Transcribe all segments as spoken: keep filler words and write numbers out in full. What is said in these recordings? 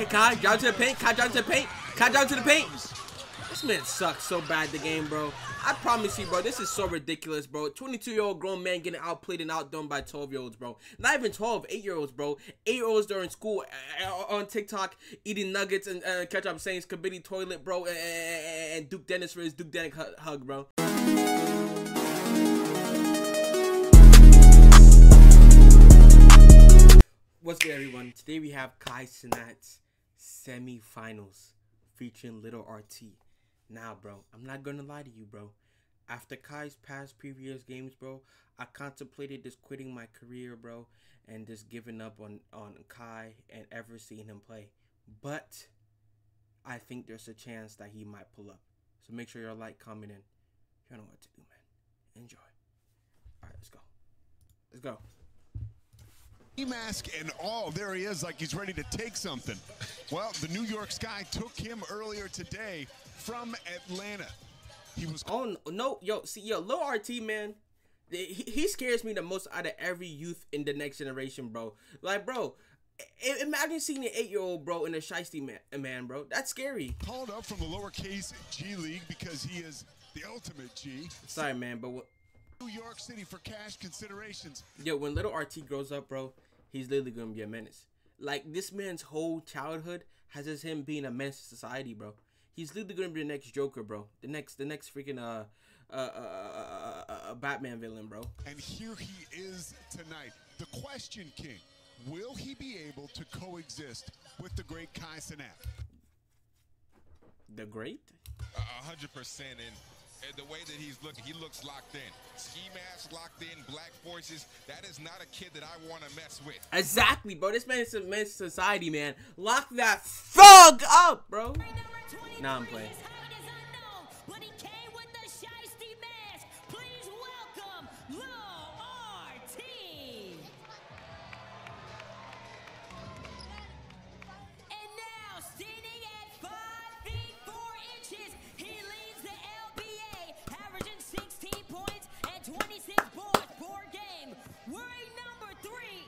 Okay, Kai, drive to the paint. Kai, drive to the paint. Kai, drive to the paint. This man sucks so bad the game, bro. I promise you, bro, this is so ridiculous, bro. twenty-two-year-old grown man getting outplayed and outdone by twelve-year-olds, bro. Not even twelve, eight-year-olds, bro. eight-year-olds during school uh, on TikTok eating nuggets and uh, ketchup sayings, Kabidi toilet, bro, and, and Duke Dennis for his Duke Dennis hug, bro. What's good, everyone? Today we have Kai Cenat's semi-finals featuring Lil R T. Now, bro, I'm not gonna lie to you, bro. After Kai's past previous games, bro, I contemplated just quitting my career, bro, and just giving up on, on Kai and ever seeing him play. But I think there's a chance that he might pull up. So make sure you're like, comment, and you know what to do, man. Enjoy. All right, let's go. Let's go. Mask and all, there he is, like he's ready to take something. Well, the New York Sky took him earlier today from Atlanta. He was oh no, yo, see, yo, Lil R T, man, he, he scares me the most out of every youth in the next generation, bro. Like, bro, imagine seeing an eight-year-old, bro, in a shiesty man, man, bro. That's scary. Called up from the lowercase G League because he is the ultimate G. Sorry, man, but what? New York City for cash considerations. Yo, when Lil R T grows up, bro, he's literally gonna be a menace. Like, this man's whole childhood has as him being a menace to society, bro. He's literally gonna be the next Joker, bro. The next, the next freaking uh, uh, uh, uh, uh Batman villain, bro. And here he is tonight, the Question King. Will he be able to coexist with the great Kai Cenat? The great? A hundred percent in. And the way that he's looking, he looks locked in. Ski mask locked in, black forces. That is not a kid that I want to mess with. Exactly, bro. This man is a men's society, man. Lock that thug up, bro. Now I'm playing. But he came with the shiesty mask. Please welcome Lil R T. And now standing at five feet four inches, he leads the averaging sixteen points and twenty-six boards per game. Wearing number three.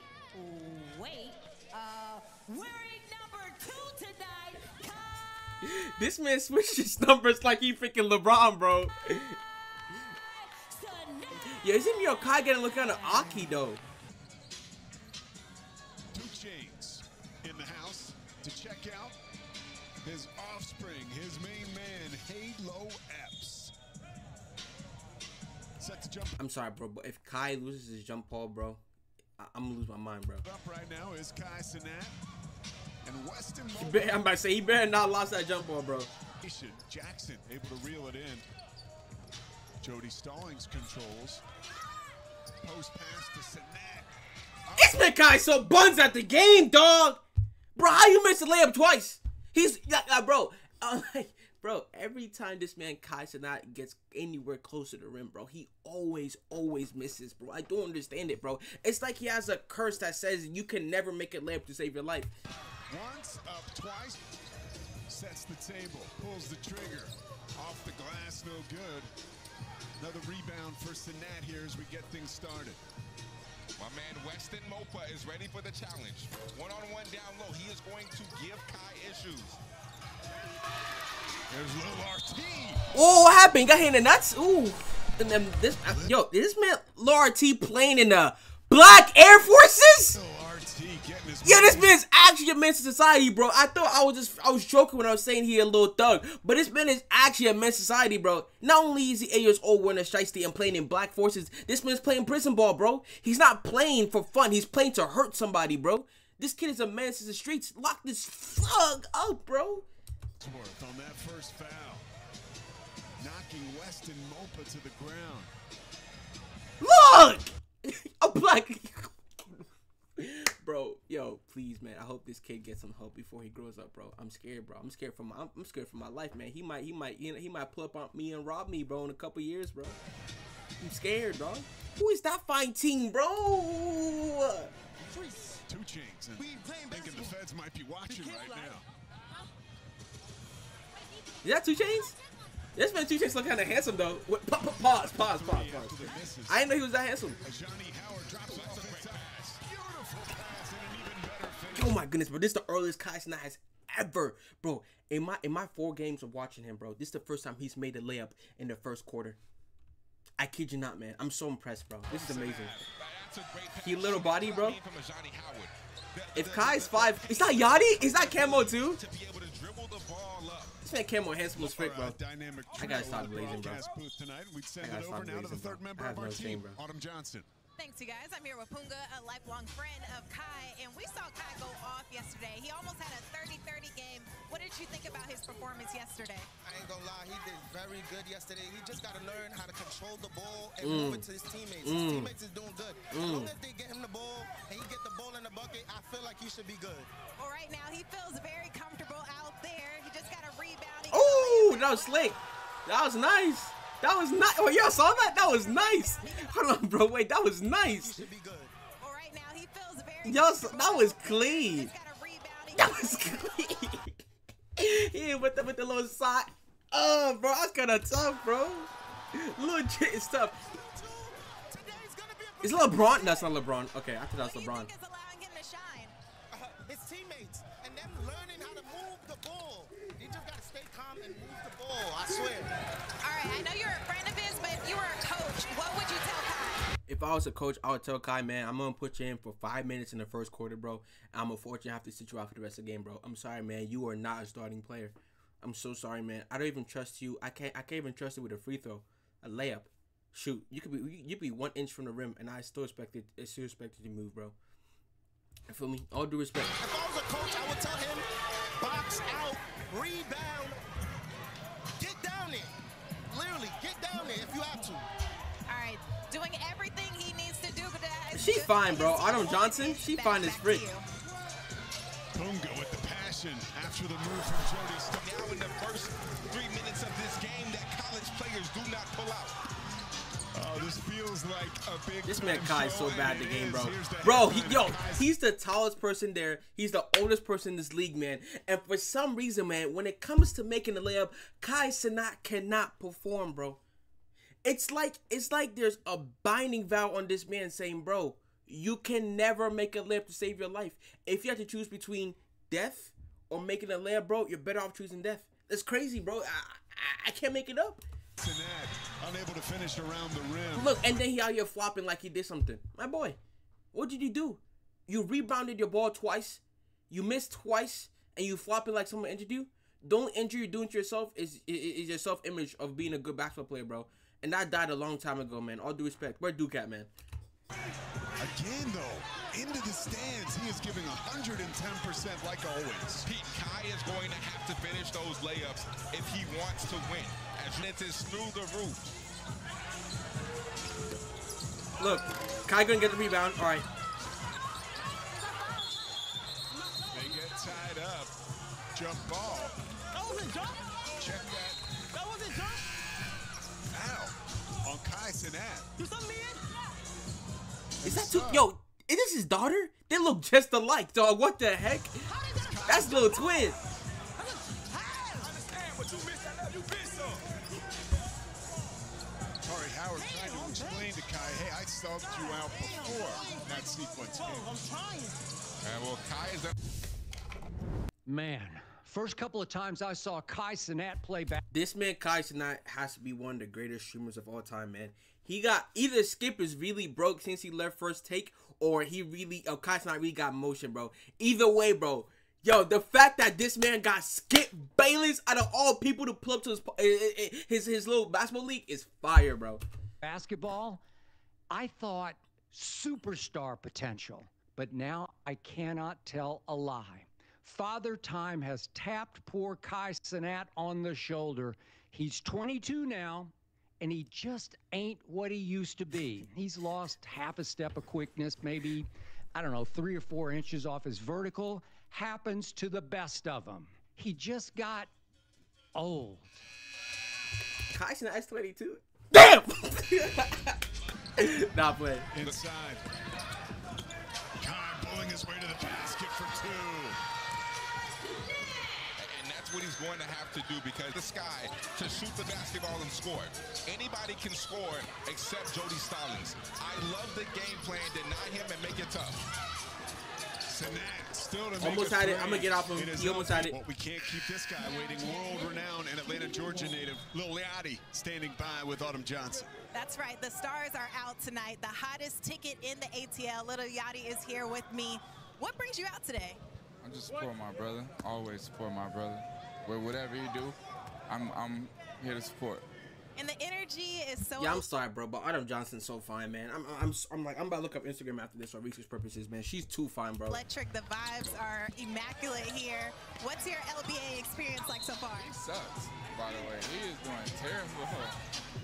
Wait. Uh, wearing number two tonight. Kai. This man switches numbers like he freaking LeBron, bro. Yeah, isn't your Kai gonna look kind of awky though? two Chainz in the house to check out his offspring, his main man, Halo Epps. I'm sorry, bro, but if Kai loses his jump ball, bro, I I'm gonna lose my mind, bro. Up right now is Kai Cenat and Weston Mopa. I'm about to say he better not lost that jump ball, bro. Jackson able to reel it in. Jody Stallings controls. Post pass to Cenat. This man Kai so buns at the game, dog. Bro, how you missed the layup twice? He's uh, uh, bro. Uh, like, Bro, every time this man Kai Cenat gets anywhere closer to the rim, bro, he always, always misses, bro. I don't understand it, bro. It's like he has a curse that says you can never make a layup to save your life. Once, up, twice, sets the table, pulls the trigger. Off the glass, no good. Another rebound for Cenat here as we get things started. My man Weston Mopa is ready for the challenge. One-on-one down low, he is going to give Kai issues. There's Lil R T. Oh, what happened? Got hit in the nuts. Ooh, and then this uh, yo, this man Lil R T playing in the black Air Forces. Yeah, this man is actually a menace to society, bro. I thought I was just I was joking when I was saying he a little thug, but this man is actually a menace to society, bro. Not only is he eight years old wearing a shiesty and playing in black forces, this man's playing prison ball, bro. He's not playing for fun. He's playing to hurt somebody, bro. This kid is a menace to the streets. Lock this thug up, bro. On that first foul, knocking Weston Mopa to the ground. Look, a black bro. Yo, please, man. I hope this kid gets some help before he grows up, bro. I'm scared, bro. I'm scared for my. I'm, I'm scared for my life, man. He might, he might, you know, he might pull up on me and rob me, bro, in a couple years, bro. I'm scared, bro. Who is that fine team, bro? Freeze. two Chainz. And thinking the feds might be watching right like now. Is that two Chainz? This man two Chainz look kind of handsome though. Wait, pa pa pause, pause, pause, pause. I didn't know he was that handsome. Ajani Howard drops off a great pass. Beautiful pass and an even better finish. oh my goodness, bro, this is the earliest Kai Cenat has ever, bro. In my in my four games of watching him, bro, this is the first time he's made a layup in the first quarter. I kid you not, man. I'm so impressed, bro. This is amazing. He little body, bro. If Kai's five, it's not Yachty. It's not Camo too. This man Camo handsome as frick, bro. I gotta stop blazing, bro. I gotta stop blazing, bro. I have no shame, bro. Autumn Johnson. Thanks, you guys. I'm here with Punga, a lifelong friend of Kai, and we saw Kai go off yesterday. He almost had a thirty thirty game. What did you think about his performance yesterday? I ain't gonna lie, he did very good yesterday. He just gotta learn how to control the ball and mm. move it to his teammates. Mm. His teammates is doing good. Mm. As long as they get him the ball and he get the ball in the bucket, I feel like he should be good. Well, right now, he feels very comfortable out there. He just got a rebound. Oh, that was slick. That was nice. That was nice. Oh, y'all saw that? That was nice. Hold on, bro. Wait, that was nice. Y'all saw that was clean. That was clean. Yeah, with the, with the little side. Oh, bro, that's kind of tough, bro. Legit, it's tough. It's LeBron. That's not LeBron. Okay, I thought that was LeBron. I swear. Alright, I know you're a friend of his, but if you were a coach, what would you tell Kai? If I was a coach, I would tell Kai, man, I'm gonna put you in for five minutes in the first quarter, bro. And I'm unfortunately have to sit you out for the rest of the game, bro. I'm sorry, man. You are not a starting player. I'm so sorry, man. I don't even trust you. I can't I can't even trust you with a free throw, a layup. Shoot, you could be you'd be one inch from the rim, and I still expected I still expected to move, bro. You feel me? All due respect. If I was a coach, I would tell him, box out, rebound. If you have to. All right, doing everything he needs to do, but that is she fine, bro. Autumn Johnson, she fine as frick. Punga with the passion after the move from Jody Stallings. Now in the first three minutes of this game, that college players do not pull out. Oh, this feels like a big. This man Kai is so bad the game, bro. Bro, he, yo, he's the tallest person there. He's the oldest person in this league, man. And for some reason, man, when it comes to making the layup, Kai Cenat cannot perform, bro. It's like it's like there's a binding vow on this man saying, bro, you can never make a layup to save your life. If you have to choose between death or making a layup, bro, you're better off choosing death. That's crazy, bro. I, I, I can't make it up. Cenat, unable to finish around the rim. Look, and then he out here flopping like he did something. My boy, what did you do? You rebounded your ball twice, you missed twice, and you flopping like someone injured you? The only injury you're doing to yourself is, is, is your self-image of being a good basketball player, bro. And I died a long time ago, man. All due respect. Where Duke at, man? Again, though, into the stands. He is giving one hundred ten percent like always. Pete, Kai is going to have to finish those layups if he wants to win. As it is through the roof. Look, Kai gonna get the rebound. All right. They get tied up. Jump ball. That wasn't jump. Check that. That wasn't jump. Ow. On Kai Cenat. You saw me in? Is that too? Yo, is this his daughter? They look just alike, dog. What the heck? That's little twin. Howard trying to explain to Kai, hey, I subbed you out before that sequence came. I'm trying. And well, Kai is a man. First couple of times I saw Kai Cenat play back. This man Kai Cenat has to be one of the greatest streamers of all time, man. He got either Skip is really broke since he left First Take, or he really, oh, Kai Cenat really got motion, bro. Either way, bro. Yo, the fact that this man got Skip Bayless out of all people to pull up to his his, his little basketball league is fire, bro. Basketball, I thought superstar potential, but now I cannot tell a lie. Father Time has tapped poor Kai Cenat on the shoulder. He's twenty-two now, and he just ain't what he used to be. He's lost half a step of quickness, maybe, I don't know, three or four inches off his vertical. Happens to the best of them. He just got old. Kai Cenat is twenty-two. Damn! Not playing. Inside. Kai pulling his way to the basket for two. And that's what he's going to have to do because the sky to shoot the basketball and score. Anybody can score except Jody Stallings. I love the game plan. Deny him and make it tough. Almost had it. I'm gonna get off him. He almost had it. We can't keep this guy waiting. World-renowned and Atlanta, Georgia native Lil Yachty standing by with Autumn Johnson. That's right. The stars are out tonight. The hottest ticket in the A T L. Lil Yachty is here with me. What brings you out today? I'm just supporting my brother. Always support my brother. But whatever you do, I'm I'm here to support. And the energy is so. Yeah, I'm sorry, bro, but Autumn Johnson's so fine, man. I'm, I'm, I'm like, I'm about to look up Instagram after this for research purposes, man. She's too fine, bro. Electric. The vibes are immaculate here. What's your L B A experience like so far? He sucks, by the way. He is doing terrible,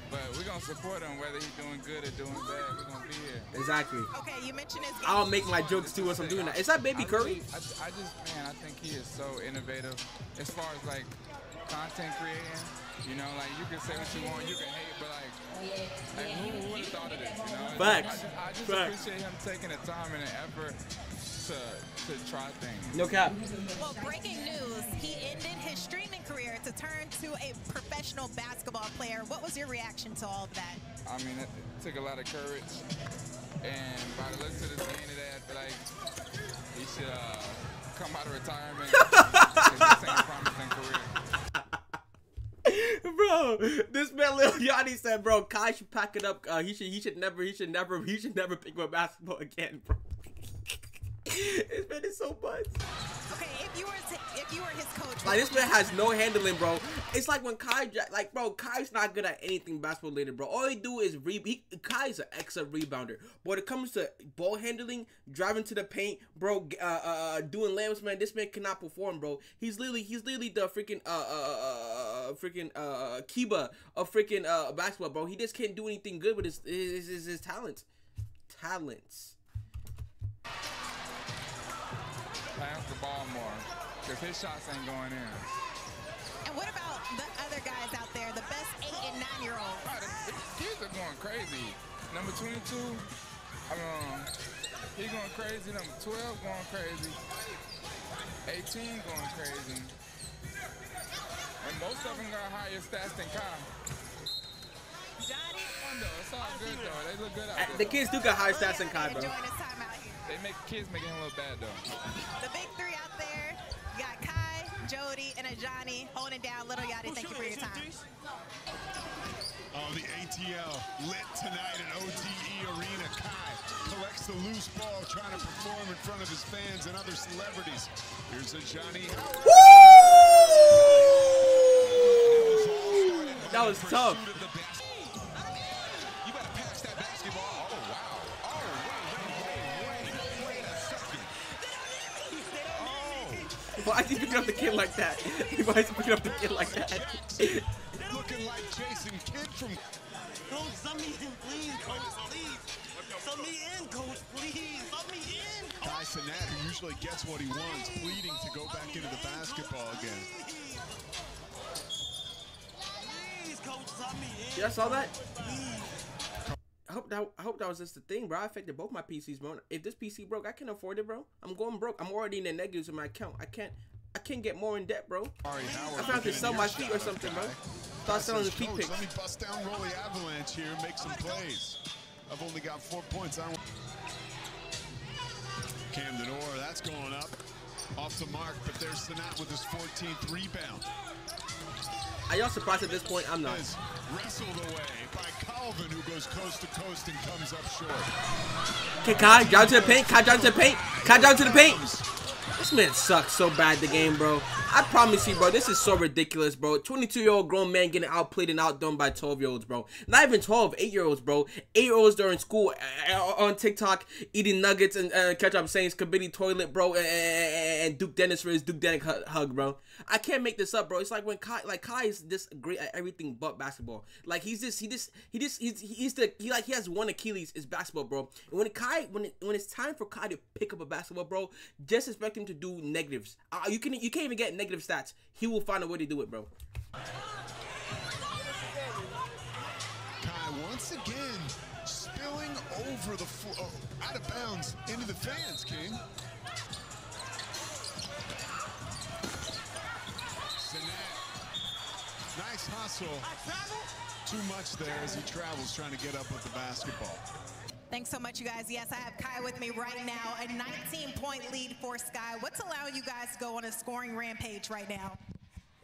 but we're gonna support him whether he's doing good or doing bad. We're gonna be here. Exactly. Okay, you mentioned his. Game. I'll make my jokes too as I'm doing that. Is that Baby Curry? I, I, I just, man, I think he is so innovative as far as like content creating. You know, like, you can say what you want, you can hate, but, like, like who would have thought of this, you know? Facts. I, I just Facts. appreciate him taking the time and the effort to, to try things. No cap. Well, breaking news, he ended his streaming career to turn to a professional basketball player. What was your reaction to all of that? I mean, it took a lot of courage. And by the looks of this game today, I feel like he should uh, come out of retirement. It's the same promising career. Bro, this man Lil Yachty said, bro, Kai should pack it up. Uh, he should, he should never, he should never, he should never pick up basketball again, bro. This man is so buzzed. Okay, if you were, if you were his coach, like this man has no handling, bro. It's like when Kai, like, bro, Kai's not good at anything basketball related, bro. All he do is re. He, Kai's an excellent rebounder, but when it comes to ball handling, driving to the paint, bro, uh, uh, doing layups, man, this man cannot perform, bro. He's literally, he's literally the freaking, uh, uh, uh, freaking, uh, Kiba of freaking, uh, basketball, bro. He just can't do anything good with his, his, his, his talents, talents. Pass the ball more, because his shots ain't going in. And what about the other guys out there, the best eight and nine-year-olds? Right, the, the kids are going crazy. Number twenty-two, um, he going crazy. Number twelve going crazy. eighteen going crazy. And most of them got higher stats than Kyle. It's all good, though. They look good out there. The kids do got higher stats than Kai, bro. They make kids making him look bad, though. The big three out there. You got Kai, Jody, and Ajani holding down Lil Yachty. Thank you for your time. Oh, the A T L lit tonight at O T E Arena. Kai collects the loose ball, trying to perform in front of his fans and other celebrities. Here's Ajani Howard. Woo! That was tough. Why is he picking up the kid like that? Why is he picking up the kid like that? Looking like Jason Kidd from. Don't send me in, please, coach, please. Send me in, coach, please. Send me in. Kai Cenat, who usually gets what he wants, pleading to go back into the basketball again. Please, coach, send me in. Yeah, I saw that. I hope that I hope that was just the thing, bro. I affected both my P Cs, bro. If this P C broke, I can't afford it, bro. I'm going broke. I'm already in the negatives in my account. I can't I can't get more in debt, bro. Right, I found to sell my feet or something, guy. bro. Start selling the feet picks. Let me bust down Rolly Avalanche here and make some plays. I've only got four points. I don't... Camden Orr, that's going up. Off the mark, but there's Cenat with his fourteenth rebound. Are y'all surprised at this point? I'm not. Wrestled away by Calvin, who goes coast to coast and comes up short. Okay, Kai, down to the paint. Kai, down to the paint. Kai, down to the paint. This man sucks so bad the game, bro. I promise you, bro, this is so ridiculous, bro. twenty-two-year-old grown man getting outplayed and outdone by twelve-year-olds, bro. Not even twelve, eight-year-olds, bro. eight-year-olds during school uh, on TikTok eating nuggets and uh, ketchup saying Skibidi toilet, bro, and, and Duke Dennis for his Duke Dennis hug, bro. I can't make this up, bro. It's like when Kai, like Kai is this great at everything but basketball. Like he's just, he just, he just, he's, he's the, he like he has one Achilles is basketball, bro. And when Kai, when it, when it's time for Kai to pick up a basketball, bro, just expect him to do negatives. Uh, you can, you can't even get negative stats. He will find a way to do it, bro. Kai once again spilling over the floor, oh, out of bounds into the fans, King. Cenat, nice hustle. Too much there as he travels, trying to get up with the basketball. Thanks so much, you guys. Yes, I have Kai with me right now. A nineteen point lead for Sky. What's allowing you guys to go on a scoring rampage right now?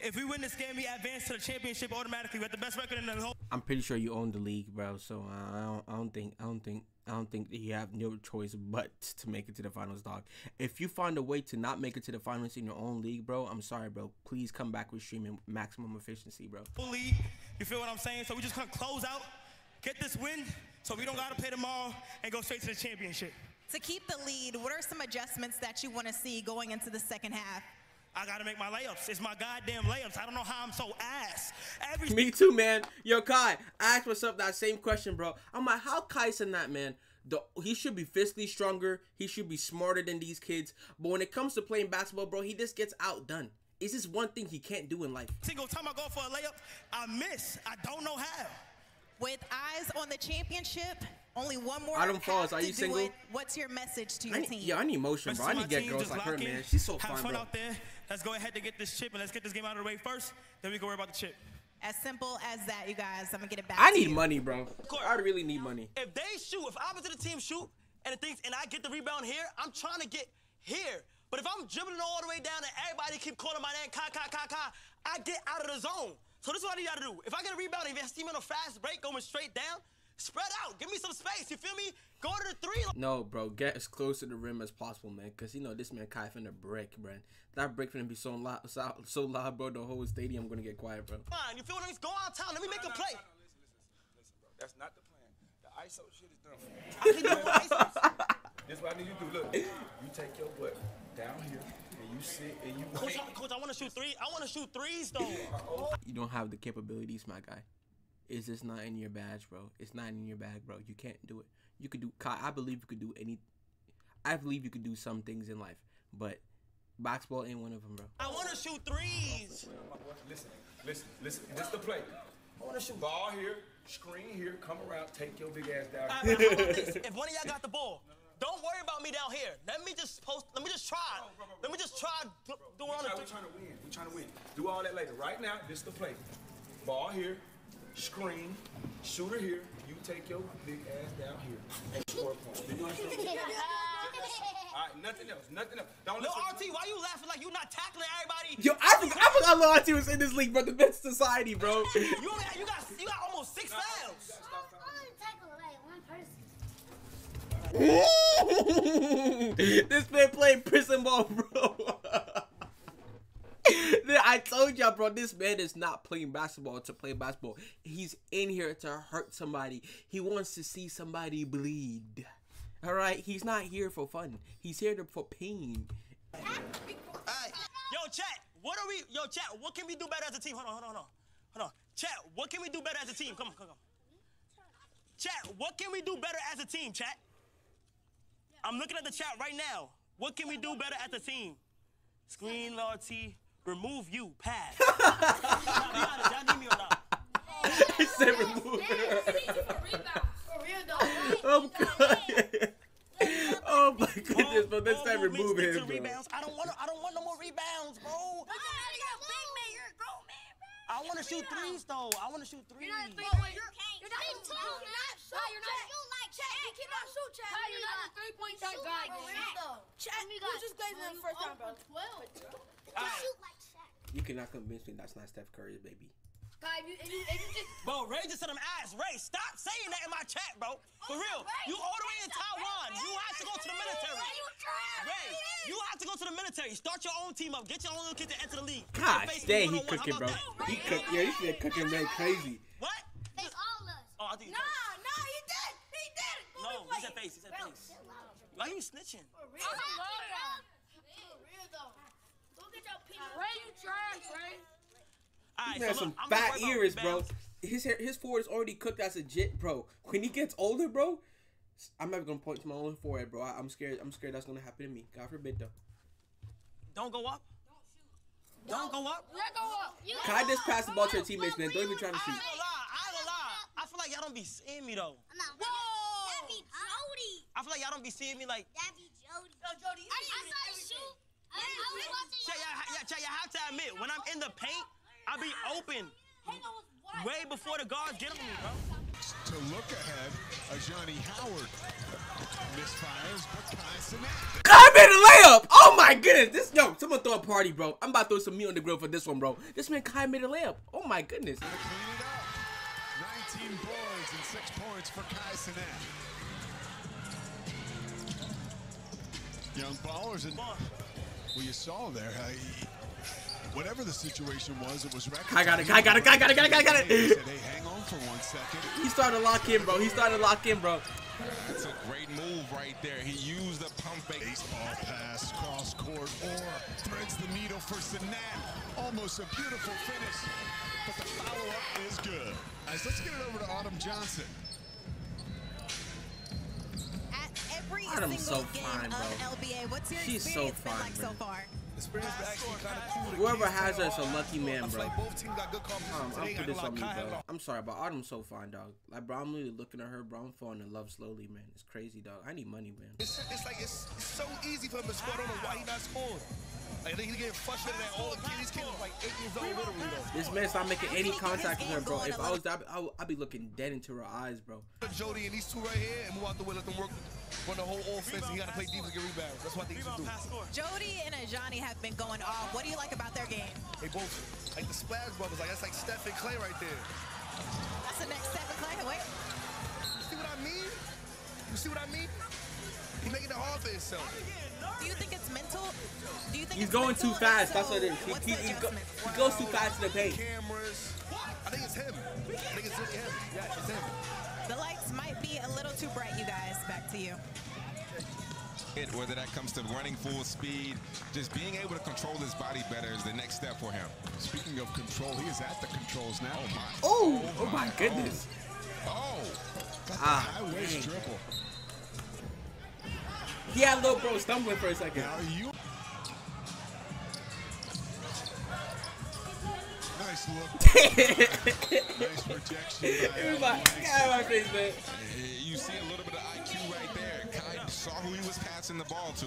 If we win this game, we advance to the championship automatically. We're the best record in the whole. I'm pretty sure you own the league, bro. So uh, I don't, I don't think, I don't think, I don't think that you have no choice but to make it to the finals, dog. If you find a way to not make it to the finals in your own league, bro, I'm sorry, bro. Please come back with streaming maximum efficiency, bro. League, you feel what I'm saying? So we just gonna close out, get this win, so we don't gotta play tomorrow and go straight to the championship. To keep the lead, what are some adjustments that you want to see going into the second half? I gotta make my layups. It's my goddamn layups. I don't know how I'm so ass. Every Me too, man. Yo, Kai, I asked myself that same question, bro. I'm like, how Kai Cenat, man? The, he should be physically stronger. He should be smarter than these kids. But when it comes to playing basketball, bro, he just gets outdone. It's just one thing he can't do in life. Single time I go for a layup, I miss. I don't know how. With eyes on the championship, only one more. I don't pause. Are you single? It. What's your message to your I need, team? Yeah, I need motion, bro. I need to get girls like her, in. man. She's so Have fine, bro. Out there. Let's go ahead and get this chip, and let's get this game out of the way first. Then we can worry about the chip. As simple as that, you guys. I'm gonna get it back. I to need you. money, bro. I really need money. If they shoot, if opposite the team shoot, and the things, and I get the rebound here, I'm trying to get here. But if I'm dribbling all the way down and everybody keep calling my name, Kai, Kai, Kai, Kai, I get out of the zone. So this is what I need y'all to do. If I get a rebound, if you team on a fast break going straight down, spread out, give me some space, you feel me? Go to the three. No, bro, get as close to the rim as possible, man, because, you know, this man Kai finna break, bro. That break finna be so loud, so, so loud, bro, the whole stadium gonna get quiet, bro. Fine, you feel what I mean? Go out of town, let me no, make no, a play. No, no, listen, listen, listen, bro. That's not the plan. The I S O shit is done. I can do I S Os. This is what I need you to do. Look, you take your butt down here, and you sit, and you Coach, I, coach, I wanna shoot three. I wanna shoot threes, though. Oh. You don't have the capabilities, my guy. Is this not in your badge, bro? It's not in your bag, bro. You can't do it. You could do, Kai, I believe you could do any, I believe you could do some things in life, but basketball ain't one of them, bro. I want to shoot threes. Listen, listen, listen. This is the play. I want to shoot. Ball here, screen here, come around, take your big ass down. Right, how about this? If one of y'all got the ball, don't worry about me down here. Let me just post, let me just try. Bro, bro, bro, let me just bro, try. Bro, bro. Do we're, try, we're trying to win. We're trying to win. Do all that later. Right now, this is the play. Ball here. Screen, shooter here, you take your big ass down here and score a point. You know what I'm saying? All right, nothing else, nothing else. Don't Lil R T, why you laughing like you not tackling everybody? Yo, I forgot, I forgot Lil R T was in this league, bro. The best society, bro. you, you, got, you, got, you got almost six fouls. I only tackle like one person. This man played prison ball, bro. I told y'all, bro, this man is not playing basketball to play basketball. He's in here to hurt somebody. He wants to see somebody bleed. All right? He's not here for fun. He's here to, for pain. All right. Yo, chat, what are we... Yo, chat, what can we do better as a team? Hold on, hold on, hold on. Hold on. Chat, what can we do better as a team? Come on, come on. Chat, what can we do better as a team, chat? I'm looking at the chat right now. What can we do better as a team? Screen, loyalty... Remove you, pass. He said remove. Oh, oh my goodness, but this time remove him, bro. I don't want, I don't want no more rebounds, bro. I want to shoot threes, though. I want to shoot threes. You're not shooting like Chat. You cannot shoot, Chat. You're not a three-point shot guy, though. Chat, you just guys won the first time, bro. You cannot convince me that's not Steph Curry's baby. Kai, if you, if you, if you just... Bro, Ray just said I'm ass. Ray, stop saying that in my chat, bro. For real, you all the way in Taiwan. You have to go to the military. Ray, you have to go to the military. Start your own team up. Get your own little kid to enter the league. God, damn, he cooking, bro. He cook, yeah, he's been cooking, man, crazy. What? Face all us. Oh, I think nah, nah, he did. He did. No, he said face. He said face. Why you snitching? For real, For real, though. Ray, you trash, Ray. He has some fat ears, bro. His hair, his forehead is already cooked as a jit, bro. When he gets older, bro, I'm never gonna point to my own forehead, bro. I, I'm scared. I'm scared that's gonna happen to me. God forbid, though. Don't go up. Don't, Don't go up. Let go up. You Kai go just up. Pass the ball to your teammates, man. Don't even try to shoot. I ain't gonna lie. I ain't gonna lie. I feel like y'all don't be seeing me though. I'm not. Whoa. That be Jody. I feel like y'all don't be seeing me like. That be Jody. Yo, Jody. I, I saw you shoot. Check, y'all have to admit, when I'm in the paint, I be open. Hangover's wild. Way before the guards get on me, bro. To look ahead, Ajani Howard misfires, but Kai Cenat. Kai made a layup. Oh my goodness. This yo, someone throw a party, bro. I'm about to throw some meat on the grill for this one, bro. This man Kai made a layup. Oh my goodness. nineteen boards and six points for Kai Cenat. Young ballers and well, you saw there how he, whatever the situation was, it was recognized. I got it, I got it, I got it, I got it, I got it. Hey, hang on for one second. He started to lock in, bro. He started to lock in, bro. That's a great move right there. He used a pump fake. Baseball pass, cross court, or threads the needle for Cenat. Almost a beautiful finish, but the follow-up is good. All right, so let's get it over to Autumn Johnson. Autumn's so fine, bro. L B A. What's your She's so fine, like so far? Whoever has her is a lucky man, bro. Um, I'll put this on me, bro. I'm sorry, but Autumn's so fine, dog. Like, bro, I'm really looking at her, bro. I'm falling in love slowly, man. It's crazy, dog. I need money, man. It's, it's like it's, it's so easy for him to score. I don't know why he not scoring. Like, he's getting frustrated at all the kids. These kids are like eight years old, literally, though. This man's not making any contact with her, bro. If I was, I'd be, I'd be looking dead into her eyes, bro. Jody and these two right here, and move out the way, let them work. Run the whole offense, and you got to play defense and get rebounds. That's what I think you should do. Jody and Ajani have been going off. What do you like about their game? They both, like the Splash Brothers, like that's like Steph and Clay right there. That's the next Steph and Clay. Wait. You see what I mean? You see what I mean? He's making it hard for himself. Do you think it's mental? Do you think he's going too fast? That's what it is. He, he, he, go, he goes too fast in the paint. Cameras. I think it's him. I think it's him. Yeah, it's him. The lights might be a little too bright, you guys. Back to you. Whether that comes to running full speed, just being able to control his body better is the next step for him. Speaking of control, he is at the controls now. Oh, my. Oh, oh, oh my, my goodness. Oh. oh. Ah, I wish triple. Yeah, little bro stumbling for a second. Now you... Nice look. Nice rejection. It was like, God, my face, man. You see a little bit of I Q right there. Kai saw who he was passing the ball to.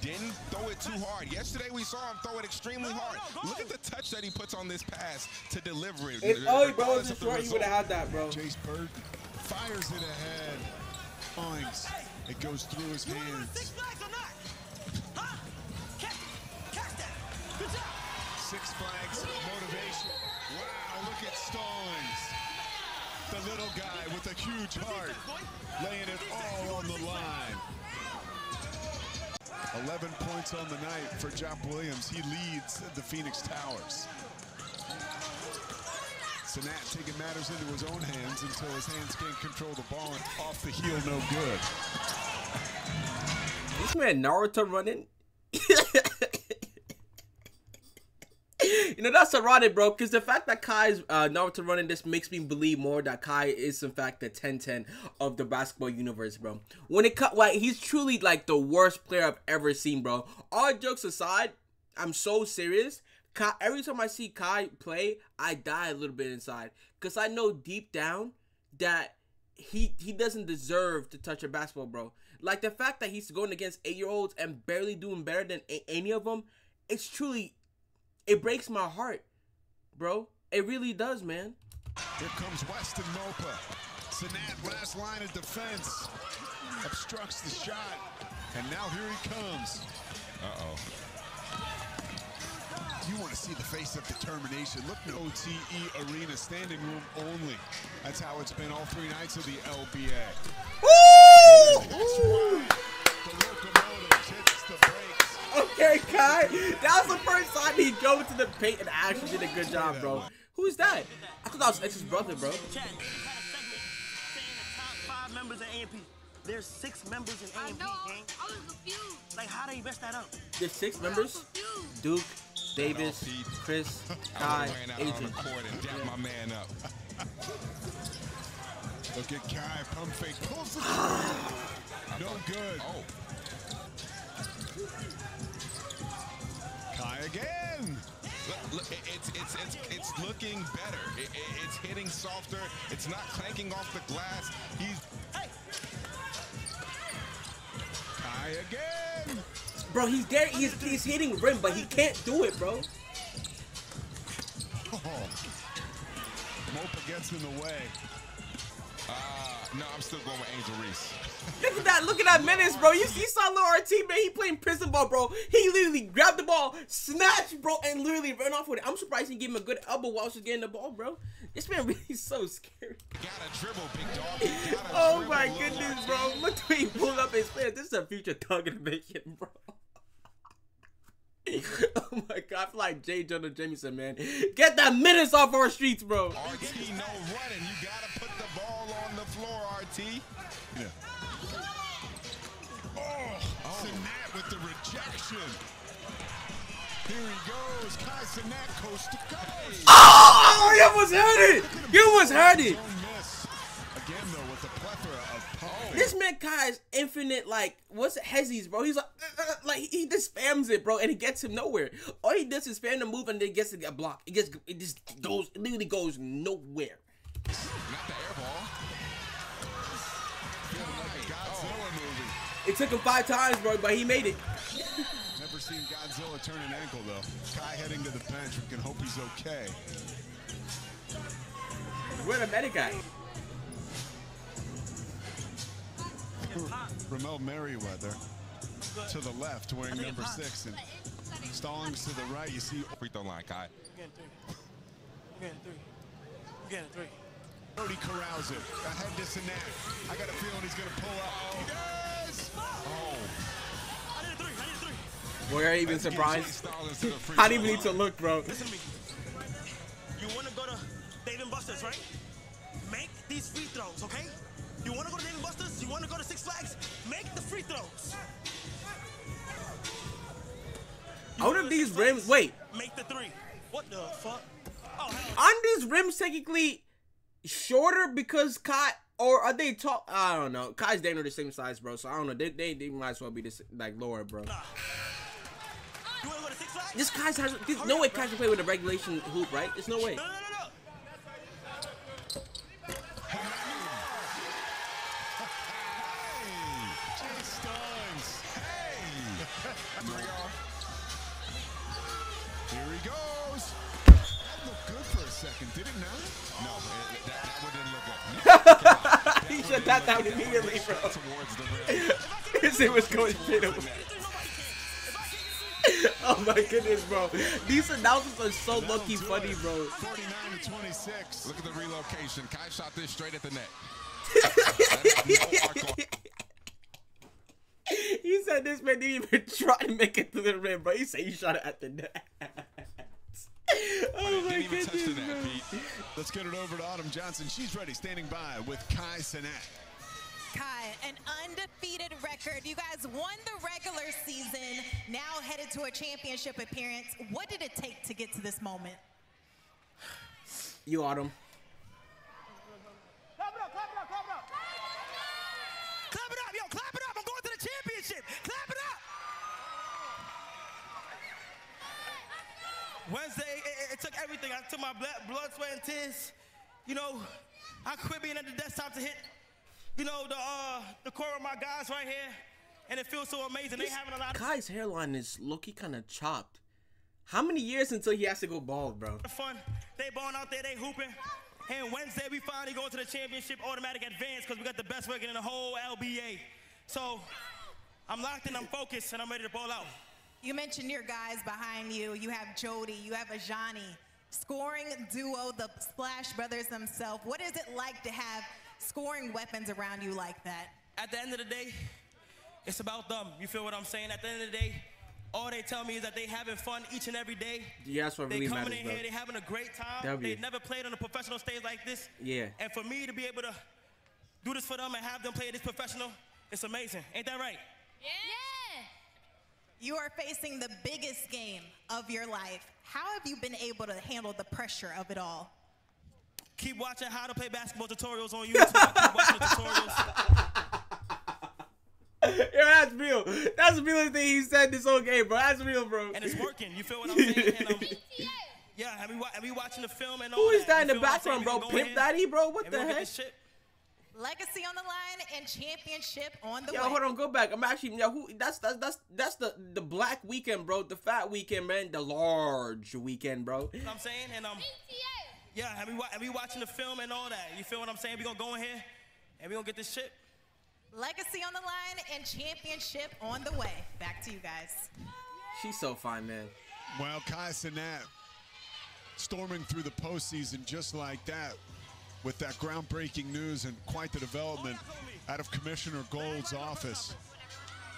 Didn't throw it too hard. Yesterday we saw him throw it extremely hard. Look at the touch that he puts on this pass to deliver it. If only bro was just short, he would have had that, bro. Chase Bird fires it ahead. Finds. It goes through his hands. Six flags motivation. Wow, look at Stallings. The little guy with a huge heart, laying it all on the line. eleven points on the night for Jop Williams. He leads the Phoenix Towers. Cenat taking matters into his own hands until his hands can't control the ball, and off the heel, no good. This man Naruto running. You know, that's ironic, bro, because the fact that Kai's uh, Naruto running this makes me believe more that Kai is, in fact, the ten ten of the basketball universe, bro. When it cut, like, he's truly, like, the worst player I've ever seen, bro. All jokes aside, I'm so serious. Kai, every time I see Kai play, I die a little bit inside, because I know deep down that he he doesn't deserve to touch a basketball, bro. Like, the fact that he's going against eight-year-olds and barely doing better than any of them, it's truly... It breaks my heart, bro. It really does, man. Here comes Weston Mopa. Cenat, last line of defense. Obstructs the shot. And now here he comes. Uh-oh. You want to see the face of determination. Look at O T E Arena, standing room only. That's how it's been all three nights of the L B A. Woo! That's Ooh! Right. The locomotive hits the brakes. Okay, Kai, that was the first time he drove to the paint and actually did a good job, bro. Who's that? I thought that was X's brother, bro. There's six members in A M P, gang. Like, how do you mess that up? There's six members? Duke, Davis, Chris, Kai, Agent. Look at Kai, pump fake. No good. Oh. Kai again. Look, look, it's, it's, it's, it's looking better. It, it, it's hitting softer. It's not clanking off the glass. He's... Hey. Kai again. Bro, he's there. He's, he's hitting rim, but he can't do it, bro. Oh. Mopa gets in the way. Uh, no, I'm still going with Angel Reese. Look at that. Look at that menace, bro. You, you saw Lil R T, man. He playing prison ball, bro. He literally grabbed the ball, snatched, bro, and literally ran off with it. I'm surprised he gave him a good elbow while she was getting the ball, bro. This man really is so scary. Gotta dribble, big dog. Gotta oh, dribble, my goodness, bro. Look the way he pulled up his player. This is a future thug animation, bro. Oh my god, I feel like J. Jonah Jameson, man. Get that menace off our streets, bro. R T, no running. You gotta put the ball on the floor, R T. Yeah. Oh, Cenat with the rejection. Here he goes. Kai Cenat, coast to coast. Oh, you was hurt it. You was hurt it. Again, though, with the plethora of power. This man Kai is infinite, like, what's it, hezzies, bro? He's like, uh, uh, like, he just spams it, bro, and it gets him nowhere. All he does is spam the move, and then gets a block. It gets, it just goes, it literally goes nowhere. Not the air ball. Like Godzilla movie. It took him five times, bro, but he made it. Never seen Godzilla turn an ankle, though. Kai heading to the bench. We can hope he's okay. Where the medic at? Ramel Merriweather to the left wearing number six and Stallings to the right. You see free throw line, Kai. We're getting three. We're getting three. We're getting three. Jody corrals it. I had this and that. I got a feeling he's going to pull up. Oh. Yes! Oh. I need a three. I need a three. We're even Let's surprised. I didn't even need to look, bro. Listen to me. You want to go to Dave and Buster's, right? Make these free throws, okay? You want to go to Dave and Buster's? You want to go to Six Flags? Make the free throws. Out of these rims, wait. Make the three. What the fuck? Oh, aren't these rims technically shorter because Kai, or are they tall? I don't know. Kai's damn near the same size, bro. So I don't know. They they, they might as well be this like lower, bro. Nah. You want to go to Six Flags? This Kai's has this, no way. Kai can play with a regulation hoop, right? There's no way. No, no, no. Here he goes. That looked good for a second, did it not? No, it, that, that wouldn't look good. No, that he shut that down immediately, bro. Because it was going straight away. Oh my goodness, bro. These announcers are so lucky funny, bro. forty-nine to twenty-six. Look at the relocation. Kai shot this straight at the net. He said this man didn't even try to make it to the rim, bro. He said he shot it at the net. Oh my goodness, touch the net, Pete. Let's get it over to Autumn Johnson. She's ready, standing by with Kai Cenat. Kai, an undefeated record. You guys won the regular season, now headed to a championship appearance. What did it take to get to this moment? You, Autumn. Clap it up, clap it up, clap it up. Clap it up, yo, clap it up. I'm going to the championship. Clap it up. Wednesday, it, it took everything. I took my blood, sweat, and tears. You know, I quit being at the desktop to hit, you know, the uh, the core of my guys right here. And it feels so amazing. This they having a lot of Kai's hairline is low-key kind of chopped. How many years until he has to go bald, bro? Fun. They balling out there, they hooping. And Wednesday, we finally go to the championship automatic advance because we got the best record in the whole L B A. So I'm locked in, I'm focused, and I'm ready to ball out. You mentioned your guys behind you. You have Jody, you have Ajani. Scoring duo, the Splash Brothers themselves. What is it like to have scoring weapons around you like that? At the end of the day, it's about them. You feel what I'm saying? At the end of the day, all they tell me is that they having fun each and every day. Yeah, that's what they really matters, bro. They coming in here, they having a great time. They never played on a professional stage like this. Yeah. And for me to be able to do this for them and have them play this professional, it's amazing. Ain't that right? Yeah. Yeah. You are facing the biggest game of your life. How have you been able to handle the pressure of it all? Keep watching how to play basketball tutorials on YouTube. Keep watching tutorials. Yeah, that's real. That's the realest thing he said this whole game, bro. That's real, bro. And it's working. You feel what I'm saying? And, um, yeah, and we, and we watching the film and all Who is that, that in the background, bro? Pimp Daddy, bro? What the heck? Legacy on the line and championship on the yo, way. Yo, hold on. Go back. I'm actually, yo, who, that's, that's, that's, that's the, the black weekend, bro. The fat weekend, man. The large weekend, bro. You know what I'm saying? And, um, Yeah, and we, and we watching the film and all that. You feel what I'm saying? We gonna go in here and we gonna get this shit. Legacy on the line and championship on the way. Back to you guys. She's so fine, man. Well, Kai Cenat storming through the postseason just like that with that groundbreaking news and quite the development out of Commissioner Gold's office.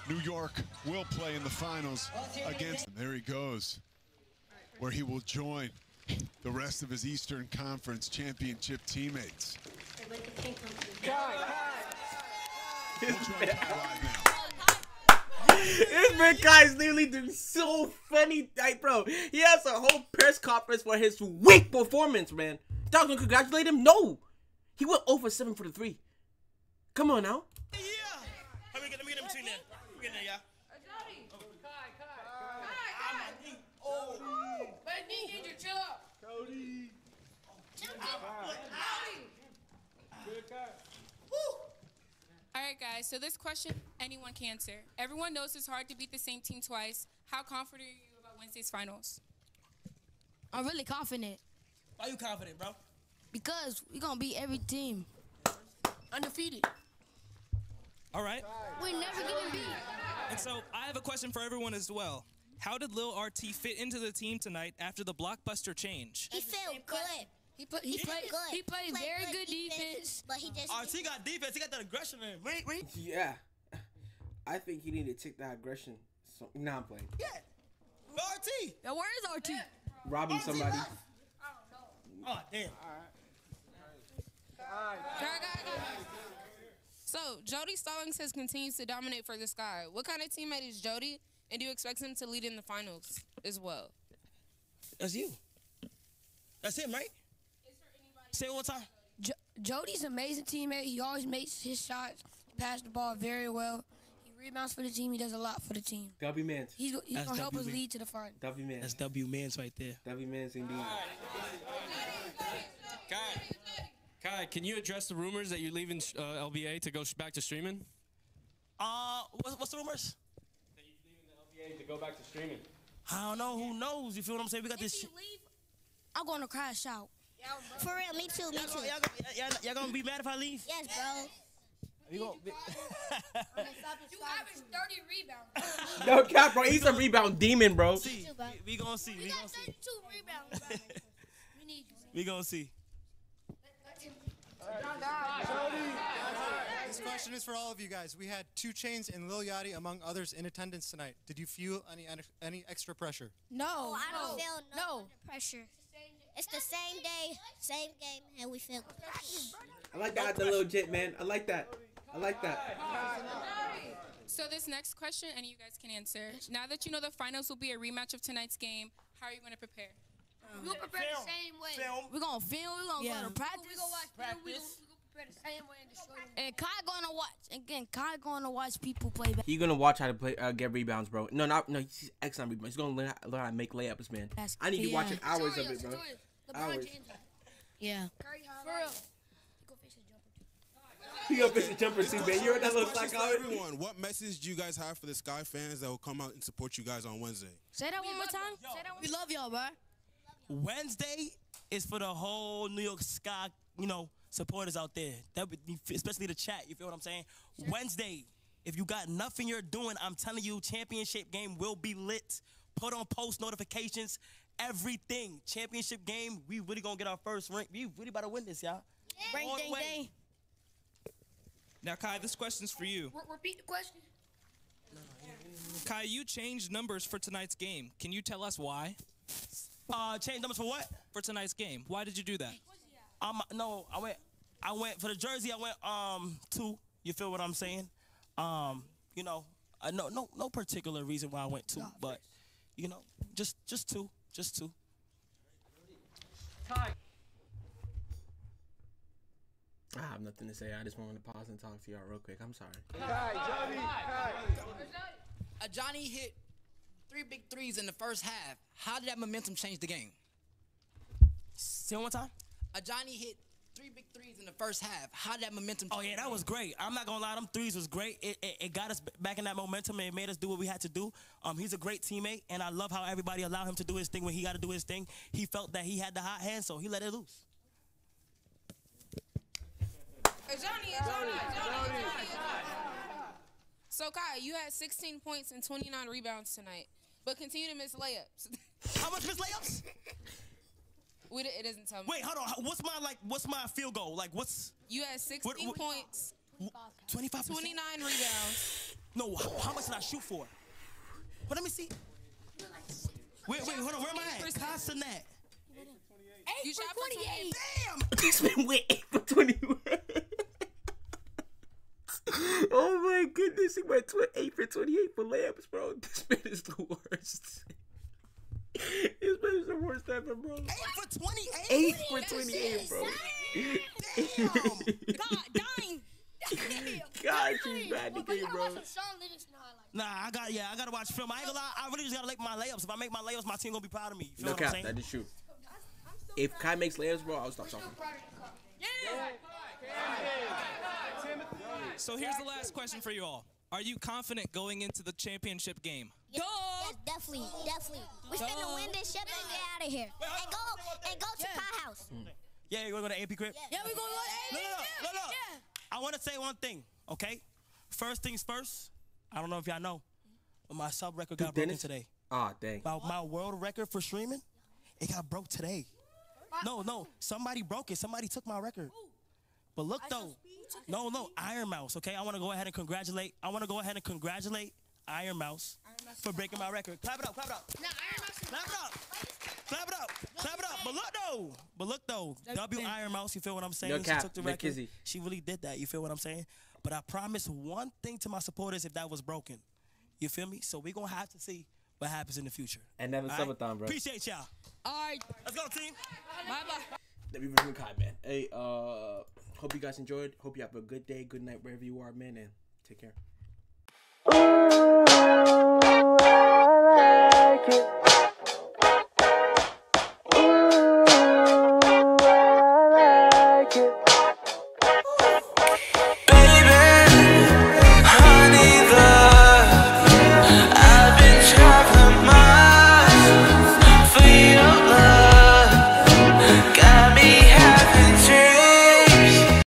New York will play in the finals against him. There he goes, where he will join the rest of his Eastern Conference championship teammates. I'd like to thank him for Kai. This man Kai is literally doing so funny, like, bro. He has a whole press conference for his weak performance, man. Y'all gonna congratulate him? No, he went oh for seven for the three. Come on now. Yeah, let me get them two now. We're getting there, y'all. Ajani. Kai, Kai, Kai, Kai. Oh, let me get you. Chill up. Jody. Chill out. Good Kai. All right, guys, so this question anyone can answer. Everyone knows it's hard to beat the same team twice. How confident are you about Wednesday's finals? I'm really confident. Why are you confident, bro? Because we're going to beat every team. Undefeated. All right. We're never going to beat. And so I have a question for everyone as well. How did Lil R T fit into the team tonight after the blockbuster change? He felt good. He, put, he, he played good. He played, he played very good, good defense, defense. But he just R T defense. Got defense. He got that aggression in him. Wait, wait. Yeah. I think he needed to take that aggression. So, nah, I'm playing. Yeah. R T. Now, where is R T? Yeah. Robbing R T somebody. Left. I don't know. Oh, damn. All right. All right. All right. So, Jody Stallings has continued to dominate for this guy. What kind of teammate is Jody? And do you expect him to lead in the finals as well? That's you. That's him, right? Say it one time. Jo Jody's an amazing teammate. He always makes his shots, passes the ball very well. He rebounds for the team. He does a lot for the team. W Mans. He's, he's going to help us lead to the final. W Mans. That's W Mans right there. W Mans indeed. Kai, Kai, can you address the rumors that you're leaving uh, L B A to go back to streaming? Uh, what's, what's the rumors? That you're leaving the L B A to go back to streaming. I don't know. Who knows? You feel what I'm saying? We got if this. You leave, I'm going to crash out. For real, me too, me too. Y'all gonna be mad if I leave? Yes, bro. You, gonna be you average thirty rebounds. No cap, bro. He's a rebound demon, bro. See, we, we gonna see. We, we got thirty-two rebounds. We need you. We gonna see. This question is for all of you guys. We had two Chainz and Lil Yachty, among others, in attendance tonight. Did you feel any any extra pressure? No, oh, I don't no. feel no, no. pressure. It's the same day, same game, and we feel good. I like that, the little jit, man. I like that. I like that. So this next question, any of you guys can answer. Now that you know the finals will be a rematch of tonight's game, how are you going to prepare? Um, we'll prepare film. the same way. Film. We're going to film. We're going to yeah. go to practice. We're going to watch practice. We're going to prepare the same way in the show. And Kai going to watch. Again, Kai going to watch people play back. He's going to watch how to play, uh, get rebounds, bro. No, not, no, he's excellent rebounds. He's going to learn, learn how to make layups, man. That's, I need yeah. you watching hours Tutorials, of it, bro. Tutorials. Hours. Yeah. For real. You go fish a jumper too, man. You're that little like everyone. What message do you guys have for the Sky fans that will come out and support you guys on Wednesday? Say that we one more time. Yo. Say that one. We love y'all, bro. Wednesday is for the whole New York Sky, you know, supporters out there. That would be, especially the chat. You feel what I'm saying? Sure. Wednesday, if you got nothing you're doing, I'm telling you, championship game will be lit. Put on post notifications. Everything. Championship game. We really gonna get our first ring. We really about to win this, y'all. Yeah. Ring, ding, ding. Now, Kai, this question's for you. R repeat the question. No, yeah. Kai, you changed numbers for tonight's game. Can you tell us why? Uh, changed numbers for what? For tonight's game. Why did you do that? Um, no, I went. I went for the jersey. I went um two. You feel what I'm saying? Um, you know, uh, no, no, no particular reason why I went two, but you know, just just two. Just two. Time. I have nothing to say. I just wanted to pause and talk to y'all real quick. I'm sorry. Hi, Johnny. Hi. Hi. Ajani hit three big threes in the first half. How did that momentum change the game? Say it one more time. Ajani hit three big threes in the first half. How did that momentum change? Oh, yeah, that was great. I'm not going to lie. Them threes was great. It, it, it got us back in that momentum, and it made us do what we had to do. Um, he's a great teammate, and I love how everybody allowed him to do his thing when he got to do his thing. He felt that he had the hot hand, so he let it loose. Ajani, Ajani, Ajani, Ajani. So Kai, you had sixteen points and twenty-nine rebounds tonight, but continue to miss layups. How much miss layups? We, it doesn't tell me. Wait, hold on. What's my like? What's my field goal? Like, what's? You had sixteen what, what, points, twenty-five, twenty-nine rebounds. No, how, how much did I shoot for? But let me see. Wait, wait, hold on. Where am I at? Kai Cenat. You shot for twenty-eight. Damn. This man went eight for twenty-one. Oh my goodness, he went eight for twenty-eight for layups, bro. This man is the worst. This man is the worst ever, bro. Eight for twenty-eight. Eight for twenty-eight, bro. Damn. God, dying. God, you bad to get, bro. Nah, I got yeah, I gotta watch film. I ain't gonna lie, I really just gotta make my layups. If I make my layups, my team gonna be proud of me. You feel no what cap, I'm saying? That is true. If Kai makes layups, bro, I'll stop talking. Yeah. Yeah. So here's the last question for you all. Are you confident going into the championship game? Yes, yes definitely, definitely. We're gonna win this ship and get out of here. Wait, and go and go to yeah. Kai house. Mm. Yeah, you wanna go to A P Crib? Yeah, yeah we gonna go to A P Crib. No, no, no, no. Yeah. I wanna say one thing, okay? First things first, I don't know if y'all know, but my sub record Duke got Dennis? broken today. Ah, oh, dang. My, my world record for streaming, it got broke today. No, no, somebody broke it. Somebody took my record. But look though, no, no, Ironmouse. Okay, I want to go ahead and congratulate. I want to go ahead and congratulate Ironmouse for breaking my record. Clap it up, clap it up. No, Ironmouse. Clap it up, clap it up, clap it up. But look though, but look though, W Ironmouse. You feel what I'm saying? No cap, she took the record. She really did that. You feel what I'm saying? But I promise one thing to my supporters: if that was broken, you feel me? So we're gonna have to see what happens in the future. And never subathon, bro. Appreciate y'all. All right, let's go, team. Bye bye. Let me review Kai, man. Hey, uh, hope you guys enjoyed. Hope you have a good day, good night, wherever you are, man, and take care. Ooh, I like it.